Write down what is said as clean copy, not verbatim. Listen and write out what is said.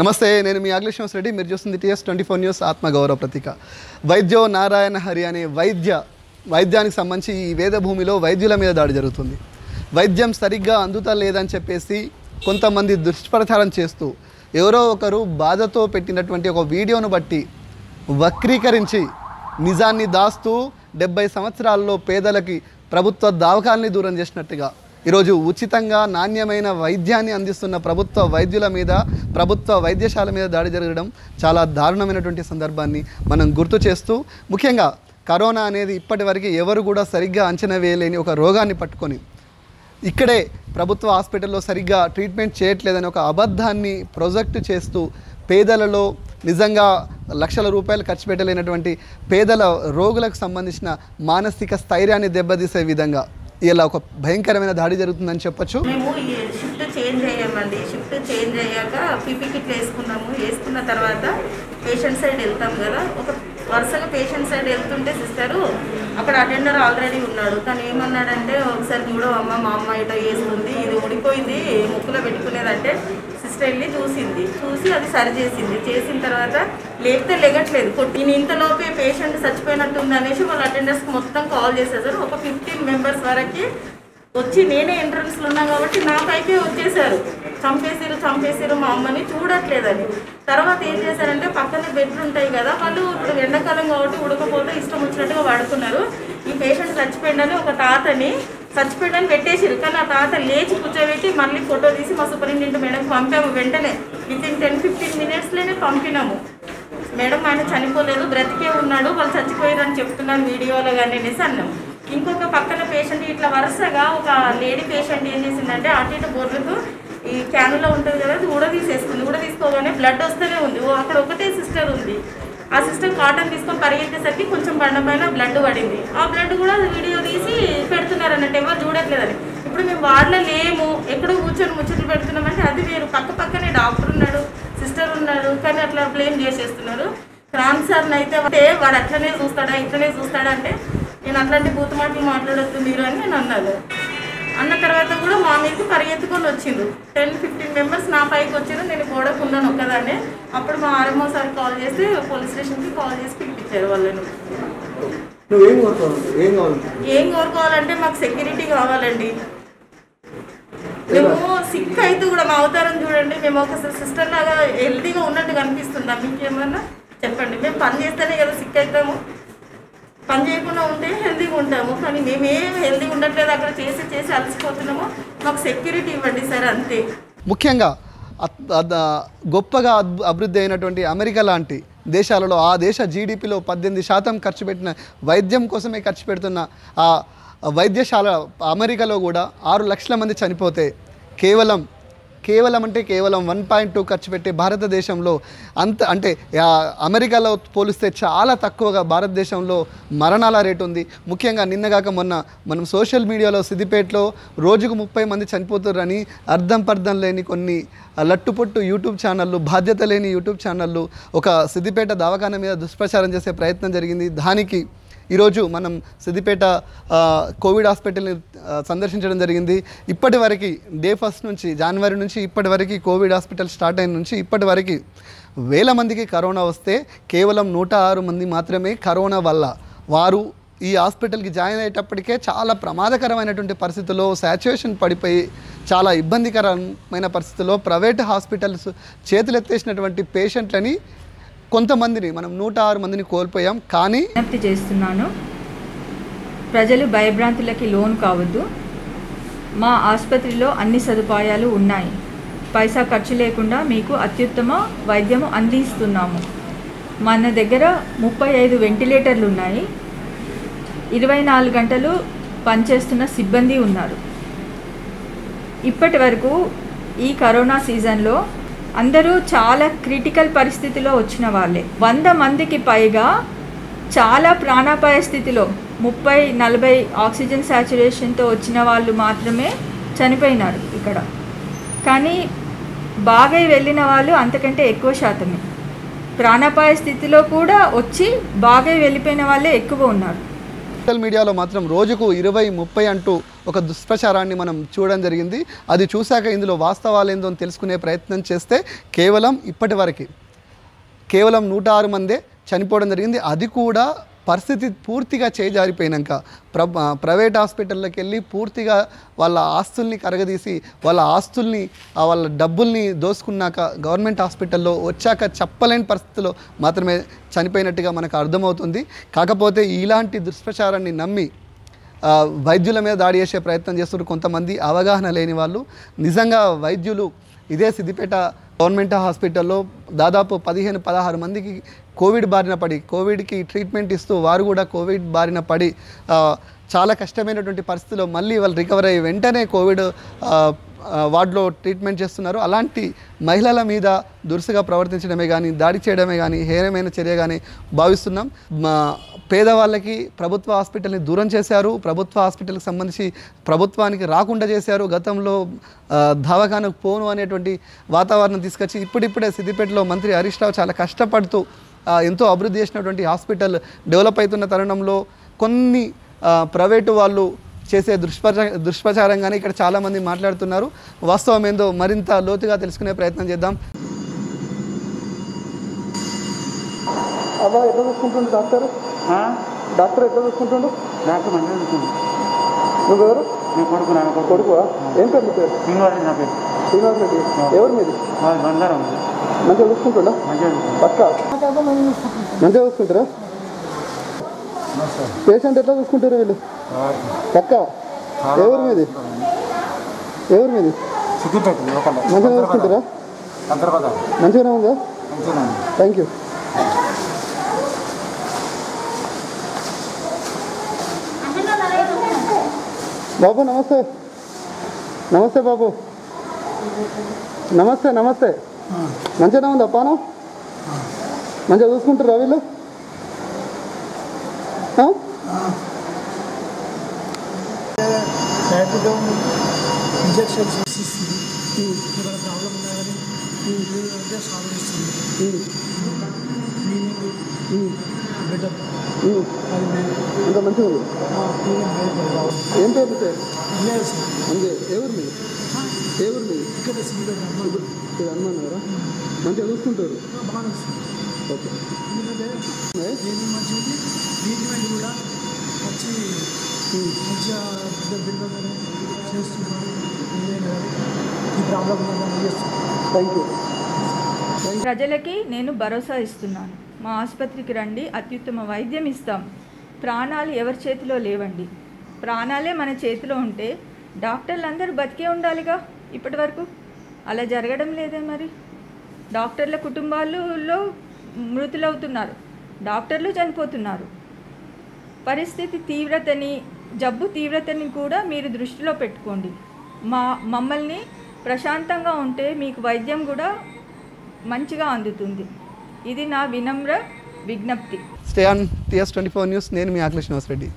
నమస్తే నేను మీ ఆగ్లేష్ శ్రీరెడ్డి మీరు చూస్తున్నారు టీఎస్24 న్యూస్ ఆత్మ గౌరవ ప్రతిక వైద్యో నారాయణ హరి అనే వైద్యానికి సంబంధించి ఈ వేద భూమిలో వైద్యుల మీద దాడి జరుగుతుంది వైద్యం సరిగ్గా అందుతా లేదని చెప్పేసి కొంతమంది దుష్ప్రచారం చేస్తూ ఎవరో ఒకరు బాధతో పెట్టినటువంటి ఒక వీడియోను బట్టి వక్రీకరించి నిజాన్ని దాస్తూ 70 సంవత్సరాల్లో పేదలకు ప్రభుత్వ దావకాల్ని దూరం చేసినట్టుగా ఈ రోజు ఉచితంగా నాణ్యమైన వైద్యాన్ని అందిస్తున్న ప్రభుత్వ వైద్యుల మీద ప్రభుత్వ వైద్యశాల మీద దాడి జరగడం చాలా దారుణమైనటువంటి సందర్భాన్ని మనం గుర్తు చేస్తూ ముఖ్యంగా కరోనా అనేది ఇప్పటివరకు ఎవరు కూడా సరిగ్గా అంచనా వేయలేని ఒక రోగాన్ని పట్టుకొని ఇక్కడే ప్రభుత్వ హాస్పిటల్లో సరిగ్గా ట్రీట్మెంట్ చేయట్లేదని ఒక అబద్ధాన్ని ప్రొజెక్ట్ చేస్తూ పేదలలో నిజంగా లక్షల రూపాయలు ఖర్చు పెట్టలేనటువంటి పేదల రోగులకు సంబంధించిన మానసిక స్థైర్యాన్ని దెబ్బతీసే విధంగా ఇలా ఒక భయంకరమైన దాడి జరుగుతుందని చెప్పొచ్చు మేము ఈ షిఫ్ట్ చేంజ్ అయ్యామండి షిఫ్ట్ చేంజ్ అయ్యాక పిపి కిట్ వేసుకున్నాము వేసుకున్న తర్వాత పేషెంట్ సైడ్ వెళ్తాం కదా ఒక వరుసగా పేషెంట్ సైడ్ వెళ్తుంటే సిస్టరు అక్కడ అటెండర్ ఆల్రెడీ ఉన్నాడు కానీ ఏమన్నాడంటే ఒకసారి చూడో అమ్మ మా అమ్మ ఇట వేసుకుంది ఇది ఊడిపోయింది ముక్కులో పెట్టుకునేదంటే సిస్టర్ వెళ్ళి చూసింది చూసి అది సరి చేసింది చేసిన తర్వాత లేపితే లెగట్లేదు నేను ఇంతలోపే పేషెంట్ చచ్చిపోయినట్టు ఉంది అనేసి వాళ్ళ అటెండర్స్కి మొత్తం కాల్ చేసేసారు ఒక 15 members వరకు వచ్చి నేనే ఎంట్రన్స్లో ఉన్నా కాబట్టి నాకైతే వచ్చేసారు చంపేసారు మా అమ్మని చూడట్లేదని తర్వాత ఏం చేశారంటే పక్కన బెడ్లు ఉంటాయి కదా వాళ్ళు ఇప్పుడు ఎండాకాలం కాబట్టి ఉడకపోతే ఇష్టం వచ్చినట్టుగా వాడుకున్నారు ఈ పేషెంట్ చచ్చిపోయిందని ఒక తాతని చచ్చిపోయిందని పెట్టేసారు కానీ ఆ తాత లేచి కూర్చోబెట్టి మళ్ళీ ఫోటో తీసి మా సూపరింటెండెంట్ మేడంకి పంపాము వెంటనే వితిన్ 10-15 minutesలోనే పంపినాము మేడం ఆయన చనిపోలేదు బ్రతికే ఉన్నాడు వాళ్ళు చచ్చిపోయారని చెప్తున్నాను వీడియోలో కానీ అనేసి అన్నాము ఇంకొక పక్కన పేషెంట్ ఇట్లా వరుసగా ఒక లేడీ పేషెంట్ ఏం చేసిందంటే అటు ఇటు బోర్లకు ఈ క్యాన్లో ఉంటుంది కదా ఊడదీసేసుకుంది ఊడదీసుకోగానే బ్లడ్ వస్తూనే ఉంది అక్కడ ఒకటే సిస్టర్ ఉంది ఆ సిస్టర్ కాటన్ తీసుకొని పరిగెత్తేసరికి కొంచెం బండ పైన బ్లడ్ పడింది ఆ బ్లడ్ కూడా వీడియో తీసి పెడుతున్నారు అన్నట్టు ఎవరు చూడట్లేదని ఇప్పుడు మేము వార్డులో లేము ఎక్కడో కూర్చొని ముచ్చట్లు పెడుతున్నామంటే అది వేరు పక్క పక్కనే డాక్టర్ ఉన్నాడు సిస్టర్ ఉన్నాడు కానీ అట్లా బ్లేమ్ చేసేస్తున్నారు రామ్ సార్ని అయితే వాడు అట్లనే చూస్తాడా ఇట్లనే చూస్తాడా అంటే నేను అట్లాంటి పూత మాటలు మాట్లాడొద్దు మీరు అని నేను అన్నాను అన్న తర్వాత కూడా మా మీదకి పరిగెత్తుకొని వచ్చిండు 10-15 members నా పైకి వచ్చారు నేను గోడకు ఉన్నాను ఒక్కదానే అప్పుడు మా ఆర్ఎంఓ సార్ కాల్ చేసి పోలీస్ స్టేషన్కి కాల్ చేసి పిలిపించారు వాళ్ళను ఏం కోరుకోవాలంటే మాకు సెక్యూరిటీ కావాలండి మేము సిక్ అయితే కూడా మా అవతారం చూడండి మేము ఒక సిస్టర్ లాగా హెల్తీగా ఉన్నట్టు కనిపిస్తుందా మీకేమన్నా చెప్పండి మేము పని చేస్తేనే కదా సిక్ అవుతాము పని చేయకుండా ఉంటే హెల్దీగా ఉంటాము కానీ మేమేం హెల్దీగా ఉండట్లేదు అక్కడ చేసి అలసిపోతున్నాము మాకు సెక్యూరిటీ ఇవ్వండి సార్ అంతే ముఖ్యంగా గొప్పగా అభివృద్ధి అయినటువంటి అమెరికా లాంటి దేశాలలో ఆ దేశ జీడిపిలో 18% ఖర్చు పెట్టిన వైద్యం కోసమే ఖర్చు పెడుతున్న ఆ వైద్యశాల అమెరికాలో కూడా 6 లక్షల మంది చనిపోతే కేవలం 1.2 ఖర్చు పెట్టే భారతదేశంలో అంటే అమెరికాలో పోలిస్తే చాలా తక్కువగా భారతదేశంలో మరణాల రేటు ఉంది ముఖ్యంగా నిన్నగాక మొన్న మనం సోషల్ మీడియాలో సిద్దిపేటలో రోజుకు 30 మంది చనిపోతారని అర్థం పర్థం లేని కొన్ని లట్టుపొట్టు యూట్యూబ్ ఛానళ్ళు బాధ్యత లేని యూట్యూబ్ ఛానళ్ళు ఒక సిద్దిపేట దవాఖానా మీద దుష్ప్రచారం చేసే ప్రయత్నం జరిగింది దానికి ఈరోజు మనం సిద్దిపేట కోవిడ్ హాస్పిటల్ని సందర్శించడం జరిగింది ఇప్పటివరకు డే 1 నుంచి జనవరి నుంచి ఇప్పటివరకు కోవిడ్ హాస్పిటల్ స్టార్ట్ అయిన నుంచి ఇప్పటివరకు 1000 మందికి కరోనా వస్తే కేవలం 106 మంది మాత్రమే కరోనా వల్ల వారు ఈ హాస్పిటల్కి జాయిన్ అయ్యేటప్పటికే చాలా ప్రమాదకరమైనటువంటి పరిస్థితుల్లో శాచ్యుయేషన్ పడిపోయి చాలా ఇబ్బందికరమైన పరిస్థితుల్లో ప్రైవేట్ హాస్పిటల్స్ చేతులెత్తేసినటువంటి పేషెంట్లని కొంతమందిని మనం 106 మందిని కోల్పోయాం కానీ విజ్ఞప్తి చేస్తున్నాను ప్రజలు భయభ్రాంతులకి లోన్ కావద్దు మా ఆసుపత్రిలో అన్ని సదుపాయాలు ఉన్నాయి పైసా ఖర్చు లేకుండా మీకు అత్యుత్తమ వైద్యం అందిస్తున్నాము మన దగ్గర 35 ventilators ఉన్నాయి 24 గంటలు పనిచేస్తున్న సిబ్బంది ఉన్నారు ఇప్పటి వరకు ఈ కరోనా సీజన్లో అందరూ చాలా క్రిటికల్ పరిస్థితిలో వచ్చిన వాళ్ళే 100 మందికి పైగా చాలా ప్రాణాపాయ స్థితిలో 30-40 ఆక్సిజన్ శాచురేషన్తో వచ్చిన వాళ్ళు మాత్రమే చనిపోయినారు ఇక్కడ కానీ బాగా వెళ్ళిన వాళ్ళు అంతకంటే ఎక్కువ శాతమే ప్రాణాపాయ స్థితిలో కూడా వచ్చి బాగా వెళ్ళిపోయిన వాళ్ళే ఎక్కువ ఉన్నారు సోషల్ మీడియాలో మాత్రం రోజుకు 20 30 అంటూ ఒక దుష్ప్రచారాన్ని మనం చూడడం జరిగింది. అది చూశాక ఇందులో వాస్తవాలు ఏందో తెలుసుకునే ప్రయత్నం చేస్తే కేవలం ఇప్పటివరకు కేవలం 106 మందే చనిపోవడం జరిగింది. అది కూడా పరిస్థితి పూర్తిగా చేజారిపోయినాక ప్రైవేట్ హాస్పిటల్లోకి వెళ్ళి పూర్తిగా వాళ్ళ ఆస్తుల్ని కరగదీసి వాళ్ళ ఆస్తుల్ని వాళ్ళ డబ్బుల్ని దోసుకున్నాక గవర్నమెంట్ హాస్పిటల్లో వచ్చాక చెప్పలేని పరిస్థితిలో మాత్రమే చనిపోయినట్టుగా మనకు అర్థమవుతుంది. కాకపోతే ఇలాంటి దుష్ప్రచారాన్ని నమ్మి వైద్యుల మీద దాడి చేసే ప్రయత్నం చేస్తున్నారు కొంతమంది అవగాహన లేని వాళ్ళు. నిజంగా వైద్యులు ఇదే సిద్దిపేట గవర్నమెంట్ హాస్పిటల్లో దాదాపు 15-16 మందికి కోవిడ్ బారిన పడి కోవిడ్కి ట్రీట్మెంట్ ఇస్తూ వారు కూడా కోవిడ్ బారిన పడి చాలా కష్టమైనటువంటి పరిస్థితిలో మళ్ళీ వాళ్ళు రికవర్ అయ్యి వెంటనే కోవిడ్ వార్డులో ట్రీట్మెంట్ చేస్తున్నారు. అలాంటి మహిళల మీద దురుసుగా ప్రవర్తించడమే కానీ దాడి చేయడమే కానీ హేయమైన చర్య కానీ భావిస్తున్నాం. పేదవాళ్ళకి ప్రభుత్వ హాస్పిటల్ని దూరం చేశారు, ప్రభుత్వ హాస్పిటల్కి సంబంధించి ప్రభుత్వానికి రాకుండా చేశారు, గతంలో దవాఖానకు పోను అనేటువంటి వాతావరణం తీసుకొచ్చి ఇప్పుడిప్పుడే సిద్దిపేటలో మంత్రి హరీష్ రావు చాలా కష్టపడుతూ ఎంతో అభివృద్ధి చేసినటువంటి హాస్పిటల్ డెవలప్ అవుతున్న తరుణంలో కొన్ని ప్రైవేటు వాళ్ళు చేసే దుష్ప్రచారంగానే ఇక్కడ చాలామంది మాట్లాడుతున్నారు. వాస్తవం ఏందో మరింత లోతుగా తెలుసుకునే ప్రయత్నం చేద్దాం. అలా ఎట్లా చూసుకుంటుండు డాక్టర్? డాక్టర్ ఎట్లా చూసుకుంటుండు? డాక్టర్ మంచిగా చూసుకుంటాడు. నువ్వెవరు? నీ కొడుకు. నా కొడుకు ఏం పేరు? నీ పేరు? శ్రీనివాస్. నా పేరు శ్రీనివాస్ రెడ్డి. ఎవరు మీది? బంగారం. మంచిగా చూసుకుంటుండ? మంచిగా పక్క మంచిగా చూసుకుంటారా? పేషెంట్ ఎట్లా చూసుకుంటారు వీళ్ళు? పక్క ఎవరు మీది? ఎవరు మీది? మంచిగా చూసుకుంటారా? మంచిగానే ఉందా? Thank you. బాబు నమస్తే. నమస్తే బాబు. నమస్తే. నమస్తే. మంచిగానే ఉందా పానం? మంచిగా చూసుకుంటారా వీళ్ళు? ఇంజక్షన్స్ ఇక్కడ ప్రాబ్లం ఉన్నా కానీ సాల్వ్ చేస్తుంది. బెటర్. ఇంకా మంచిగా ఏం పేరు? అంతే. ఎవరు మీరు? ఎవరు మీరు? ఇక్కడ అనుమానరా? మంచిగా చూసుకుంటారు. ఓకే. ఎందుకంటే మంచిది ట్రీట్మెంట్ కూడా వచ్చి మంచిగా చేస్తున్నారు. ఈ ప్రాబ్లం థ్యాంక్ యూ. ప్రజలకి నేను భరోసా ఇస్తున్నాను. మా ఆసుపత్రికి రండి, అత్యుత్తమ వైద్యం ఇస్తాం. ప్రాణాలు ఎవరి చేతిలో లేవండి. ప్రాణాలే మన చేతిలో ఉంటే డాక్టర్లు అందరూ బతికే ఉండాలిగా. ఇప్పటి వరకు అలా జరగడం లేదే. మరి డాక్టర్ల కుటుంబాలలో మృతులవుతున్నారు, డాక్టర్లు చనిపోతున్నారు. పరిస్థితి తీవ్రతని, జబ్బు తీవ్రతని కూడా మీరు దృష్టిలో పెట్టుకోండి. మమ్మల్ని ప్రశాంతంగా ఉంటే మీకు వైద్యం కూడా మంచిగా అందుతుంది. ఇది నా వినమ్ర విజ్ఞప్తి. స్టే ఆన్ టిఎస్24 న్యూస్. నేను మీ ఆకలేష్ నవస్ రెడ్డి.